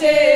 Cheers.